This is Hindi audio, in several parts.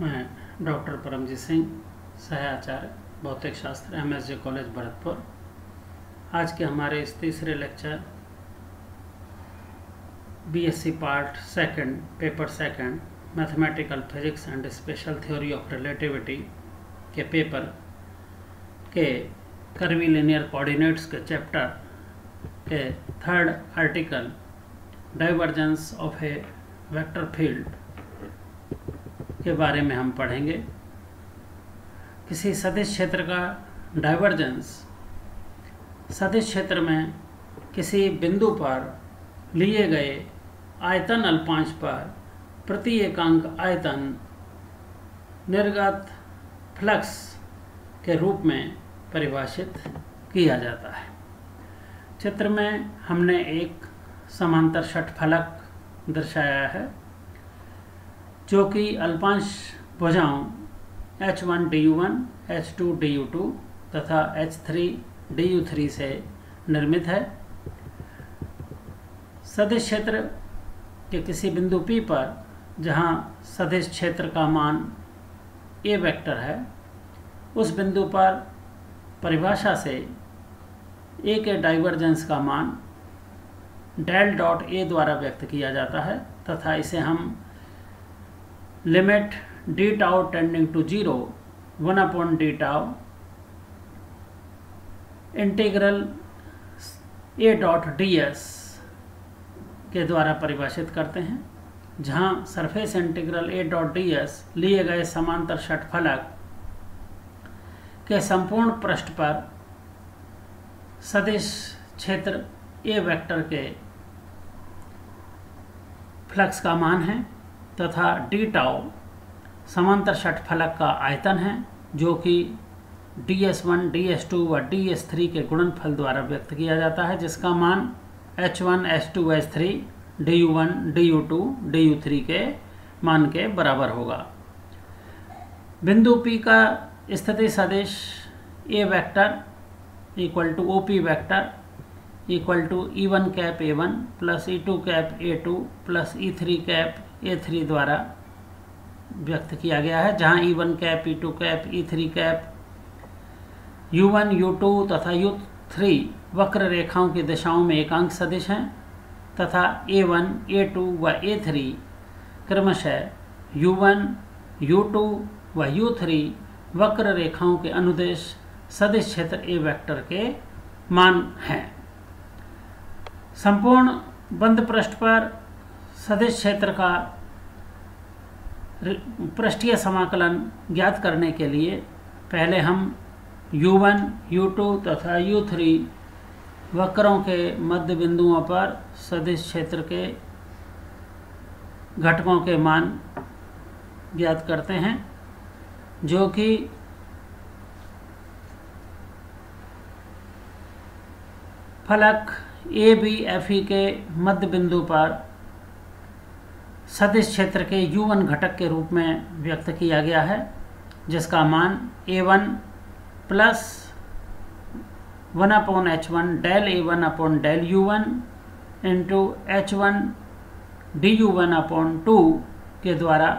मैं डॉक्टर परमजीत सिंह, सहाचार्य भौतिक शास्त्र, MSJ कॉलेज भरतपुर। आज के हमारे इस तीसरे lecture BSc part second, paper second, mathematical physics and special theory of relativity के पेपर के कर्वीलिनियर कोऑर्डिनेट्स के चैप्टर के third article divergence of a vector field के बारे में हम पढ़ेंगे। किसी सदिश क्षेत्र का डाइवर्जेंस सदिश क्षेत्र में किसी बिंदु पर लिए गए आयतन अल्पांश पर प्रति एकांक आयतन निर्गत फ्लक्स के रूप में परिभाषित किया जाता है। चित्र में हमने एक समांतर षटफलक दर्शाया है जो कि अल्पांश भुजाओं H1 DU1, H2 DU2 तथा H3 DU3 से निर्मित है। सदिश क्षेत्र के किसी बिंदु P पर जहां सदिश क्षेत्र का मान A वेक्टर है, उस बिंदु पर परिभाषा से A के डाइवर्जेंस का मान डेल डॉट A द्वारा व्यक्त किया जाता है तथा इसे हम limit D tau tending to 0 1/d tau integral A.ds के द्वारा परिभाषित करते हैं, जहां सरफेस इंटीग्रल A.ds लिए गए समांतर षटफलक के संपूर्ण पृष्ठ पर सदिश क्षेत्र A वेक्टर के फ्लक्स का मान है तथा d टाउ समांतर षटफलक का आयतन है जो कि ds1, ds2 व ds3 के गुणनफल द्वारा व्यक्त किया जाता है, जिसका मान h1, h2, h3, du1, du2, du3 के मान के बराबर होगा। बिंदु P का स्थिति सदिश A vector equal to OP vector equal to E1 cap A1 plus E2 cap A2 plus E3 cap A3 द्वारा व्यक्त किया गया है, जहां E1 cap E2 cap E3 cap U1 U2 तथा U3 वक्र रेखाओं की दिशाओं में एकांक सदिश हैं तथा A1 A2 व A3 क्रमशः U1 U2 व U3 वक्र रेखाओं के अनुदेश सदिश क्षेत्र A वेक्टर के मान हैं। संपूर्ण बंद पृष्ठ पर सदिश क्षेत्र का पृष्ठीय समाकलन ज्ञात करने के लिए पहले हम U1, U2 तथा U3 वक्रों के मध्य बिंदुओं पर सदिश क्षेत्र के घटकों के मान ज्ञात करते हैं, जो कि फलक ABFE के मध्य बिंदु पर सदिश क्षेत्र के U1 घटक के रूप में व्यक्त किया गया है, जिसका मान A1 plus 1/H1 del A1 upon del U1 into H1 DU1 upon 2 के द्वारा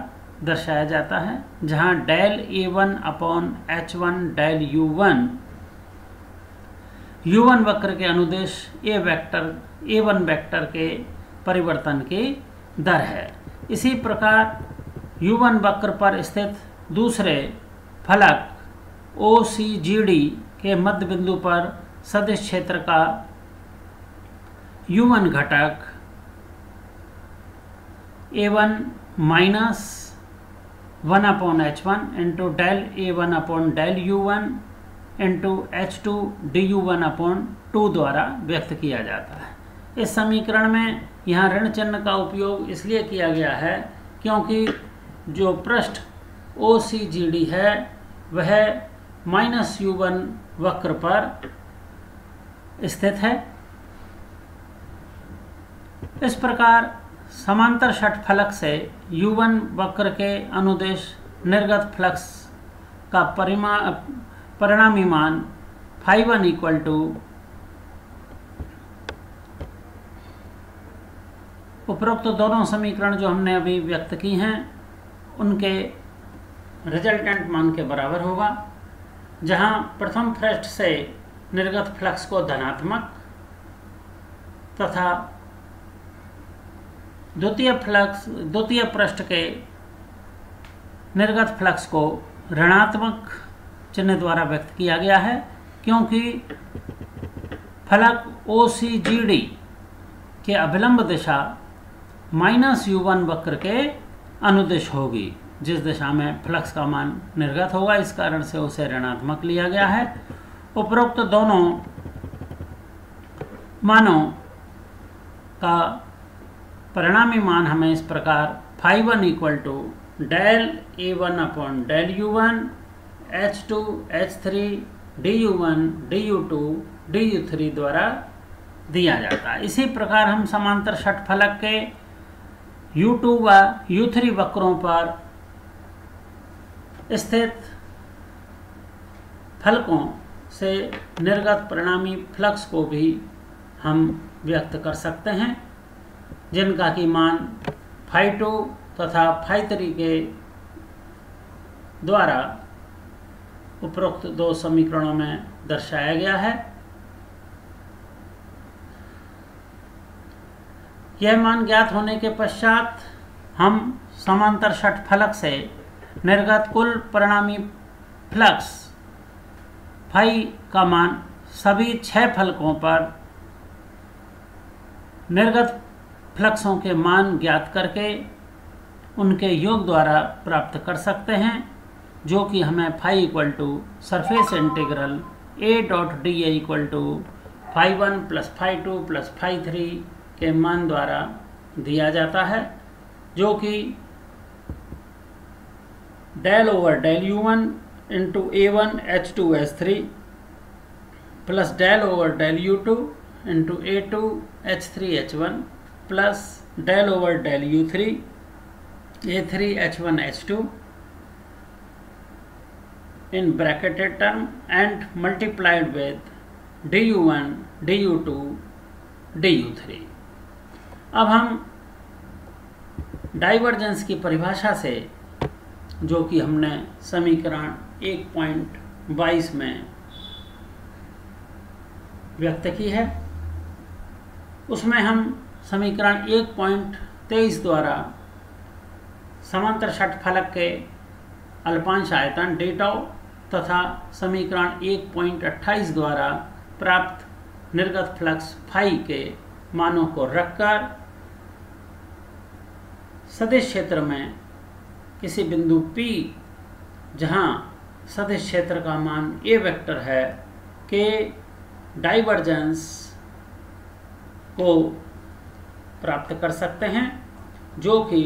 दर्शाया जाता है, जहां del A1 upon H1 del U1 वक्र के अनुदेश A1 वेक्टर के परिवर्तन की दर है। इसी प्रकार U1 वक्र पर स्थित दूसरे फलक OCGD के मध्य बिंदु पर सदिश क्षेत्र का U1 घटक A1 minus 1/H1 into del A1 upon del U1 into H2 DU1 upon 2 द्वारा व्यक्त किया जाता है। इस समीकरण में यहाँ ऋण चिन्ह का उपयोग इसलिए किया गया है क्योंकि जो पृष्ठ OCGD है वह -U1 वक्र पर स्थित है। इस प्रकार समांतर षटफलक से U1 वक्र के अनुदेश निर्गत फ्लक्स का परिणामी मान φ1 इक्वल टू उपरोक्त दोनों समीकरण जो हमने अभी व्यक्त की हैं उनके रिजल्टेंट मान के बराबर होगा, जहां प्रथम फ्रस्ट से निर्गत फ्लक्स को धनात्मक तथा द्वितीय पृष्ठ के निर्गत फ्लक्स को ऋणात्मक चिन्ह द्वारा व्यक्त किया गया है, क्योंकि फलक OCGD के अभिलंब दिशा -U1 वक्र के अनुदिश होगी, जिस दिशा में फ्लक्स का मान निर्गत होगा, इस कारण से उसे ऋणात्मक लिया गया है। उपरोक्त दोनों मानों का परिणामी मान हमें इस प्रकार φ1 = del A1 upon del U1 H2 H3 DU1 DU2 DU3 द्वारा दिया जाता है। इसी प्रकार हम समांतर षटफलक के U2 व U3 वक्रों पर स्थित फलकों से निर्गत परिणामी फ्लक्स को भी हम व्यक्त कर सकते हैं, जिनका की मान φ2 तथा φ3 के द्वारा उपरोक्त दो समीकरणों में दर्शाया गया है। यह मान ज्ञात होने के पश्चात हम समांतर षटफलक से निर्गत कुल परिणामी फ्लक्स फाई का मान सभी 6 फलकों पर निर्गत फ्लक्सों के मान ज्ञात करके उनके योग द्वारा प्राप्त कर सकते हैं, जो कि हमें φ = सरफेस इंटीग्रल A.dA = φ1 + φ2 + φ3 के मान द्वारा दिया जाता है, जो कि del over del U1 into A1 H2 H3 plus del over del U2 into A2 H3 H1 plus del over del U3 A3 H1 H2 in bracketed term and multiplied with DU1, DU2, DU3। अब हम डाइवर्जेंस की परिभाषा से, जो कि हमने समीकरण 1.22 में व्यक्त की है, उसमें हम समीकरण 1.23 द्वारा समांतर षटफलक के अल्पांश आयतन डेटाओ तथा समीकरण 1.28 द्वारा प्राप्त निर्गत फ्लक्स फाई के मानों को रखकर सदिश क्षेत्र में किसी बिंदु P, जहां सदिश क्षेत्र का मान A वेक्टर है, के डाइवर्जेंस को प्राप्त कर सकते हैं, जो कि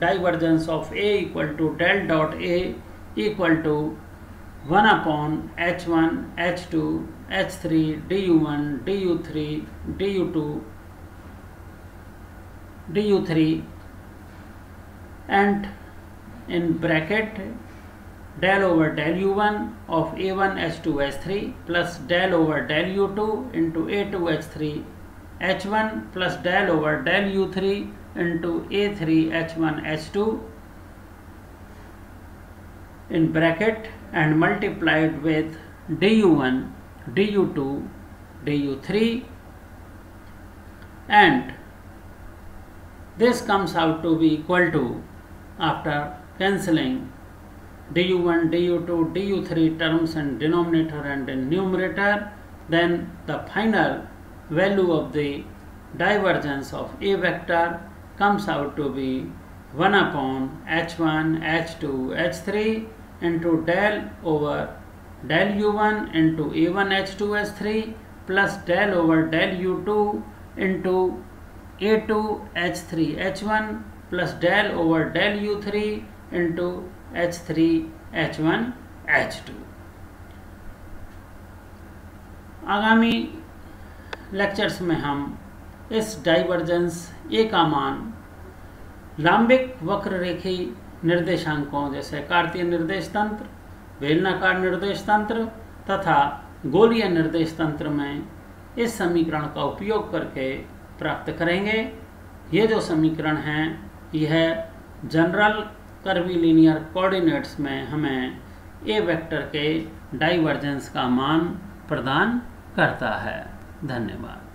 divergence of A = del dot A = 1 upon H1 H2 H3 DU1 DU3 DU2 DU3 and in bracket del over del U1 of A1 H2 H3 plus del over del U2 into A2 H3 H1 plus del over del U3 into A3 H1 H2 in bracket and multiplied with DU1, DU2, DU3, and this comes out to be equal to, after cancelling DU1, DU2, DU3 terms in denominator and in numerator, then the final value of the divergence of A vector comes out to be 1/(H1 H2 H3) into del over del U1 into A1 H2 H3 plus del over del U2 into A2 H3 H1 plus del over del U3 into H3 H1 H2। आगामी लेक्चर्स में हम इस डाइवर्जेंस A का मान लांबिक वक्ररेखी निर्देशांकों जैसे कार्तीय निर्देश तंत्र, बेलनाकार निर्देश तंत्र तथा गोलीय निर्देश तंत्र में इस समीकरण का उपयोग करके प्राप्त करेंगे। ये जो समीकरण हैं, यह जनरल कर्वीलिनियर कोऑर्डिनेट्स में हमें ए वेक्टर के डाइवर्जेंस का मान प्रदान करता है। धन्यवाद।